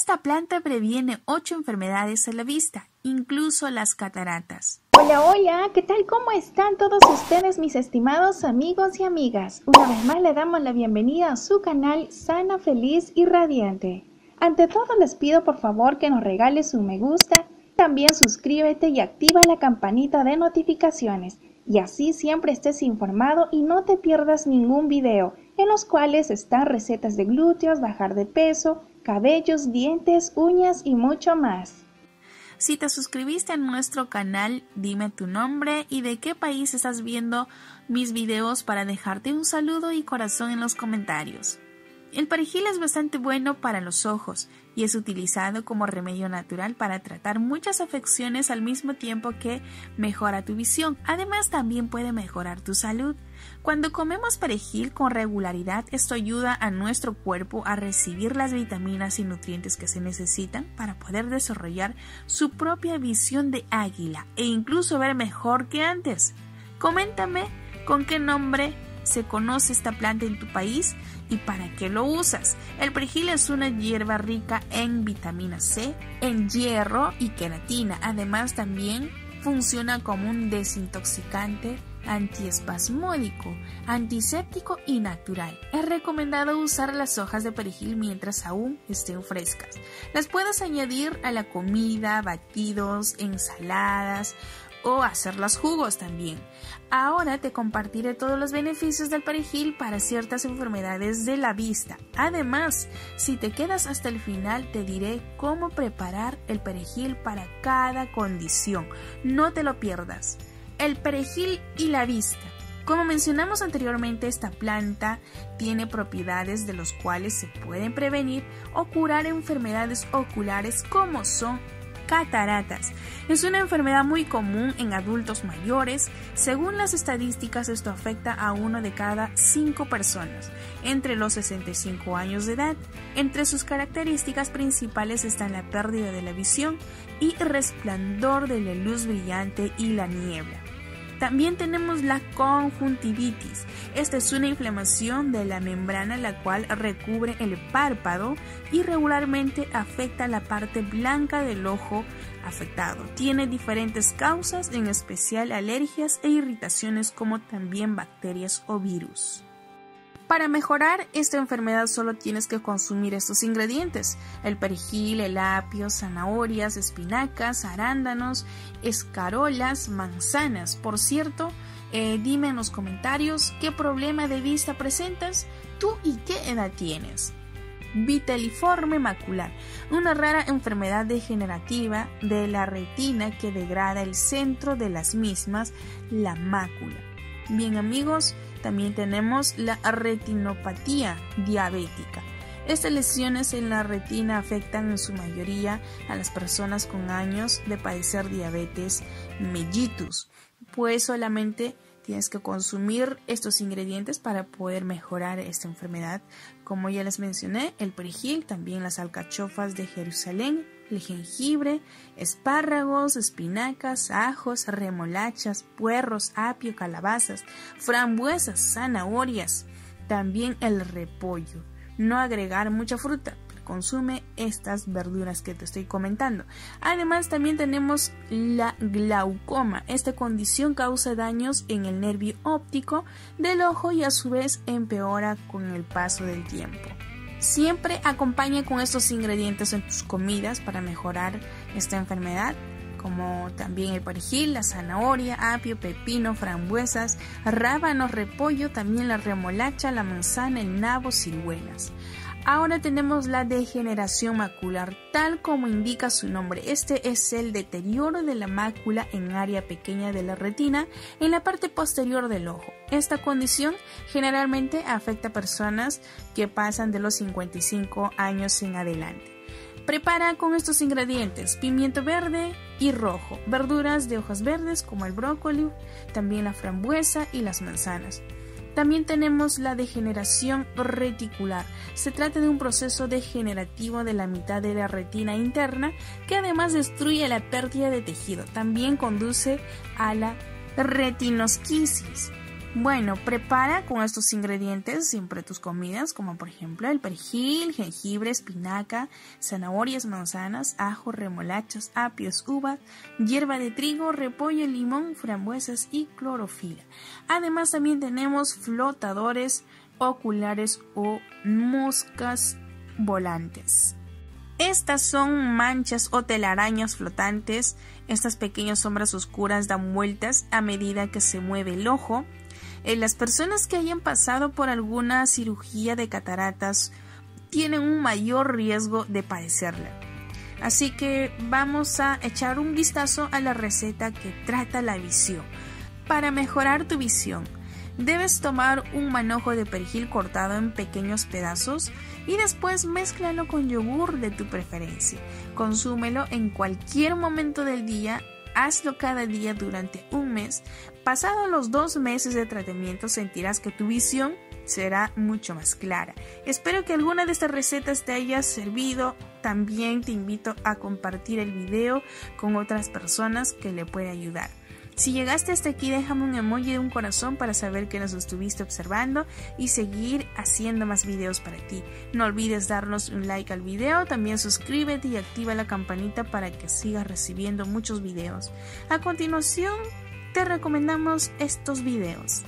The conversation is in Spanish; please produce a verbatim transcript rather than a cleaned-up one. Esta planta previene ocho enfermedades a la vista, incluso las cataratas. Hola, hola, ¿qué tal? ¿Cómo están todos ustedes, mis estimados amigos y amigas? Una vez más le damos la bienvenida a su canal Sana, Feliz y Radiante. Ante todo les pido por favor que nos regales un me gusta, también suscríbete y activa la campanita de notificaciones, y así siempre estés informado y no te pierdas ningún video, en los cuales están recetas de glúteos, bajar de peso, cabellos, dientes, uñas y mucho más. Si te suscribiste a nuestro canal, dime tu nombre y de qué país estás viendo mis videos para dejarte un saludo y corazón en los comentarios. El perejil es bastante bueno para los ojos y es utilizado como remedio natural para tratar muchas afecciones al mismo tiempo que mejora tu visión. Además, también puede mejorar tu salud. Cuando comemos perejil con regularidad, esto ayuda a nuestro cuerpo a recibir las vitaminas y nutrientes que se necesitan para poder desarrollar su propia visión de águila e incluso ver mejor que antes. Coméntame con qué nombre se conoce esta planta en tu país y para qué lo usas. El perejil es una hierba rica en vitamina C, en hierro y queratina. Además, también funciona como un desintoxicante, antiespasmódico, antiséptico y natural. Es recomendado usar las hojas de perejil mientras aún estén frescas. Las puedes añadir a la comida, batidos, ensaladas o hacer los jugos también. Ahora te compartiré todos los beneficios del perejil para ciertas enfermedades de la vista. Además, si te quedas hasta el final, te diré cómo preparar el perejil para cada condición. No te lo pierdas. El perejil y la vista. Como mencionamos anteriormente, esta planta tiene propiedades de las cuales se pueden prevenir o curar enfermedades oculares como son cataratas. Es una enfermedad muy común en adultos mayores. Según las estadísticas, esto afecta a uno de cada cinco personas entre los sesenta y cinco años de edad. Entre sus características principales están la pérdida de la visión y resplandor de la luz brillante y la niebla. También tenemos la conjuntivitis. Esta es una inflamación de la membrana la cual recubre el párpado y regularmente afecta la parte blanca del ojo afectado. Tiene diferentes causas, en especial alergias e irritaciones como también bacterias o virus. Para mejorar esta enfermedad solo tienes que consumir estos ingredientes: el perejil, el apio, zanahorias, espinacas, arándanos, escarolas, manzanas. Por cierto, eh, dime en los comentarios qué problema de vista presentas tú y qué edad tienes. Viteliforme macular, una rara enfermedad degenerativa de la retina que degrada el centro de las mismas, la mácula. Bien amigos, también tenemos la retinopatía diabética. Estas lesiones en la retina afectan en su mayoría a las personas con años de padecer diabetes mellitus, pues solamente tienes que consumir estos ingredientes para poder mejorar esta enfermedad. Como ya les mencioné, el perejil, también las alcachofas de Jerusalén, el jengibre, espárragos, espinacas, ajos, remolachas, puerros, apio, calabazas, frambuesas, zanahorias, también el repollo. No agregar mucha fruta, pero consume estas verduras que te estoy comentando. Además, también tenemos la glaucoma. Esta condición causa daños en el nervio óptico del ojo y a su vez empeora con el paso del tiempo. Siempre acompaña con estos ingredientes en tus comidas para mejorar esta enfermedad, como también el perejil, la zanahoria, apio, pepino, frambuesas, rábanos, repollo, también la remolacha, la manzana, el nabo, ciruelas. Ahora tenemos la degeneración macular, tal como indica su nombre. Este es el deterioro de la mácula en área pequeña de la retina, en la parte posterior del ojo. Esta condición generalmente afecta a personas que pasan de los cincuenta y cinco años en adelante. Prepara con estos ingredientes: pimiento verde y rojo, verduras de hojas verdes como el brócoli, también la frambuesa y las manzanas. También tenemos la degeneración reticular. Se trata de un proceso degenerativo de la mitad de la retina interna que además destruye la pérdida de tejido. También conduce a la retinosquisis. Bueno, prepara con estos ingredientes siempre tus comidas, como por ejemplo el perejil, jengibre, espinaca, zanahorias, manzanas, ajo, remolachas, apios, uvas, hierba de trigo, repollo, limón, frambuesas y clorofila. Además también tenemos flotadores, oculares o moscas volantes. Estas son manchas o telarañas flotantes. Estas pequeñas sombras oscuras dan vueltas a medida que se mueve el ojo. Eh, las personas que hayan pasado por alguna cirugía de cataratas tienen un mayor riesgo de padecerla. Así que vamos a echar un vistazo a la receta que trata la visión. Para mejorar tu visión, debes tomar un manojo de perejil cortado en pequeños pedazos y después mézclalo con yogur de tu preferencia. Consúmelo en cualquier momento del día, hazlo cada día durante un mes. Pasados los dos meses de tratamiento sentirás que tu visión será mucho más clara. Espero que alguna de estas recetas te haya servido. También te invito a compartir el video con otras personas que le pueda ayudar. Si llegaste hasta aquí, déjame un emoji de un corazón para saber que nos estuviste observando y seguir haciendo más videos para ti. No olvides darnos un like al video, también suscríbete y activa la campanita para que sigas recibiendo muchos videos. A continuación, te recomendamos estos videos.